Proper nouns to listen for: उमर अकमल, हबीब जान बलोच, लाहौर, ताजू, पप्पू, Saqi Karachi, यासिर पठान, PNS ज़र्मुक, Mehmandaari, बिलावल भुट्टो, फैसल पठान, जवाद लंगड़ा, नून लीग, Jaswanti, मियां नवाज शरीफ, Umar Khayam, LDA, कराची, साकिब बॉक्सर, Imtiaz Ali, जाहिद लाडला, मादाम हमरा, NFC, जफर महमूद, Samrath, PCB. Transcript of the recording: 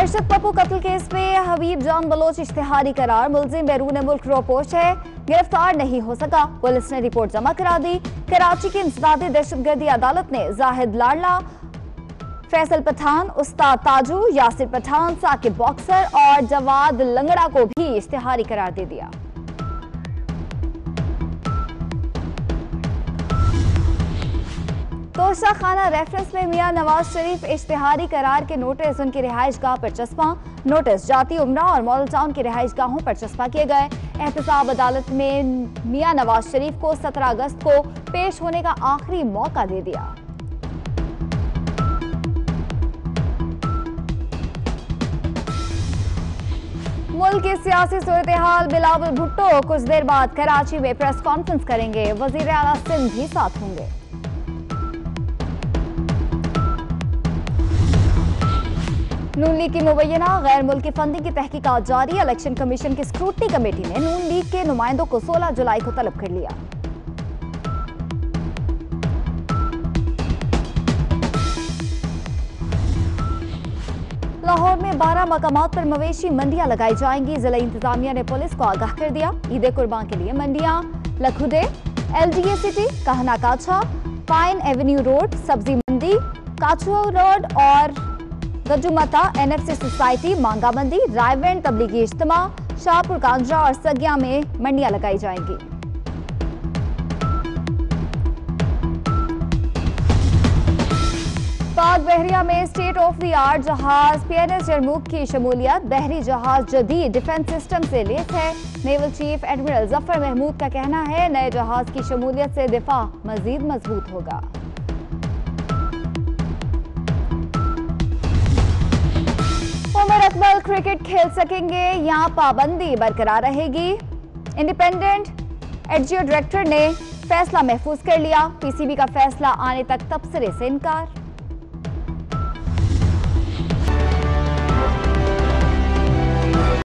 अरशद पप्पू कत्ल केस में हबीब जान बलोच इश्तिहारी करार, मुलजिम बैरून मुल्क रोपोश है, गिरफ्तार नहीं हो सका। पुलिस ने रिपोर्ट जमा करा दी। कराची की इंसदादी दहशतगर्दी अदालत ने जाहिद लाडला, फैसल पठान, उस्ताद ताजू, यासिर पठान, साकिब बॉक्सर और जवाद लंगड़ा को भी इश्तिहारी करार दे दिया। तोशाखाना रेफरेंस में मियां नवाज शरीफ इश्तिहारी करार के नोटिस उनकी रिहाइशगाह पर चस्पा। नोटिस जाती उमरा और मॉडल टाउन की रिहाइशगाहों पर चस्पा किए गए। एहतसाब अदालत में मियां नवाज शरीफ को 17 अगस्त को पेश होने का आखिरी मौका दे दिया। मुल्क की सियासी सूरत-ए-हाल, बिलावल भुट्टो कुछ देर बाद कराची में प्रेस कॉन्फ्रेंस करेंगे। वजीर आला सिंध भी साथ होंगे। नून लीग की मुबैना गैर मुल्की फंडिंग की तहकीकात जारी। इलेक्शन कमीशन की स्क्रूटनी कमेटी ने नून लीग के नुमाइंदों को 16 जुलाई को तलब कर लिया। लाहौर में 12 मकामात पर मवेशी मंडियां लगाई जाएंगी। जिला इंतजामिया ने पुलिस को आगाह कर दिया। ईद कुर्बान के लिए मंडियां लखुदे, LDA सिटी, कहना काछा, पाइन एवेन्यू रोड, सब्जी मंडी, काछुआ रोड और गजुमता, NFC सोसाइटी, मांगा मंडी, रायवेंड तबलीगी इज्तिमा, शाहपुर कांजरा और सगिया में मंडियां लगाई जाएंगी। पाक बहरिया में स्टेट ऑफ द आर्ट जहाज PNS ज़र्मुक की शमूलियत। बहरी जहाज जदीद डिफेंस सिस्टम से लैस है। Naval chief admiral जफर महमूद का कहना है, नए जहाज की शमूलियत से दिफा मजीद मजबूत होगा। उमर अकमल क्रिकेट खेल सकेंगे, यहाँ पाबंदी बरकरार रहेगी। इंडिपेंडेंट एडजीओ डायरेक्टर ने फैसला महफूज कर लिया। PCB का फैसला आने तक तबसरे से इनकार।